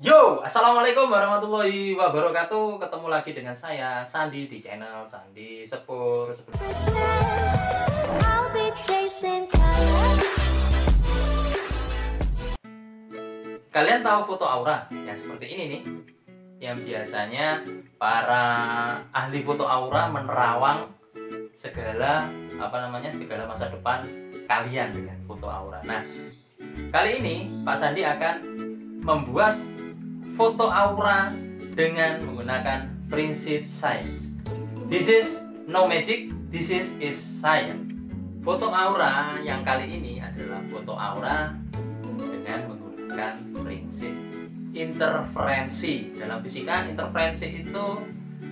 Yo, assalamualaikum warahmatullahi wabarakatuh. Ketemu lagi dengan saya Sandi di channel Sandhi Spoor. Kalian tahu foto aura yang seperti ini nih, yang biasanya para ahli foto aura menerawang segala segala masa depan kalian dengan foto aura. Nah, kali ini Pak Sandi akan membuat foto aura dengan menggunakan prinsip science. This is no magic, this is science. Foto aura yang kali ini adalah foto aura dengan menggunakan prinsip interferensi. Dalam fisika, interferensi itu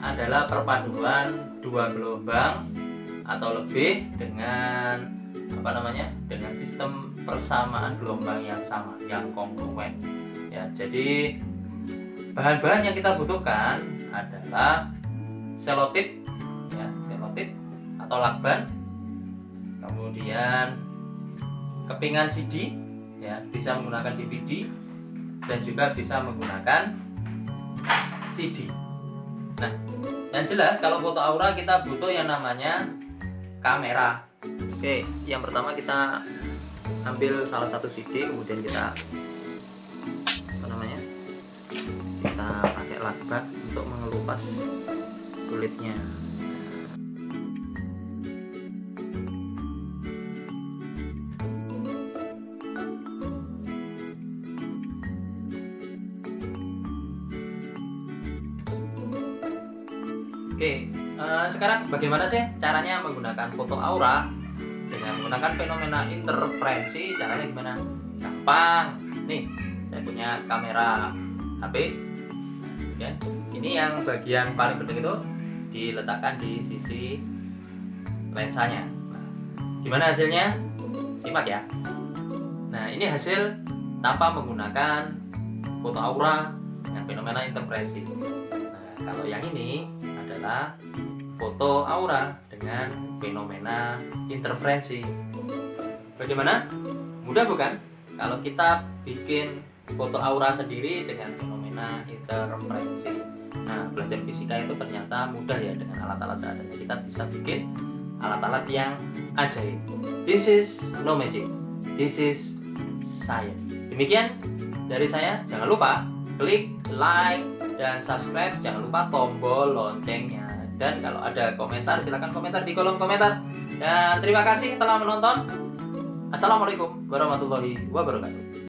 adalah perpaduan dua gelombang atau lebih dengan dengan sistem persamaan gelombang yang sama, yang kongruen. Ya, jadi bahan-bahan yang kita butuhkan adalah selotip, ya, selotip atau lakban, kemudian kepingan CD, ya, bisa menggunakan DVD dan juga bisa menggunakan CD. Nah, yang jelas kalau foto aura kita butuh yang namanya kamera. Oke, yang pertama kita ambil salah satu CD, kemudian kita kita pakai lakban untuk mengelupas kulitnya. Oke, sekarang bagaimana sih caranya menggunakan foto aura dengan menggunakan fenomena interferensi? Caranya gimana? Gampang. Nih, saya punya kamera HP. Ya, ini yang bagian paling penting itu diletakkan di sisi lensanya. Nah, gimana hasilnya? Simak ya. Nah, ini hasil tanpa menggunakan foto aura dengan fenomena interferensi. Nah, kalau yang ini adalah foto aura dengan fenomena interferensi. Bagaimana? Mudah bukan? Kalau kita bikin foto aura sendiri dengan fenomena interferensi. Nah, belajar fisika itu ternyata mudah ya, dengan alat-alat seadanya kita bisa bikin alat-alat yang ajaib. This is no magic, this is science. Demikian dari saya, jangan lupa klik like dan subscribe, jangan lupa tombol loncengnya. Dan kalau ada komentar, silahkan komentar di kolom komentar. Dan terima kasih telah menonton. Assalamualaikum warahmatullahi wabarakatuh.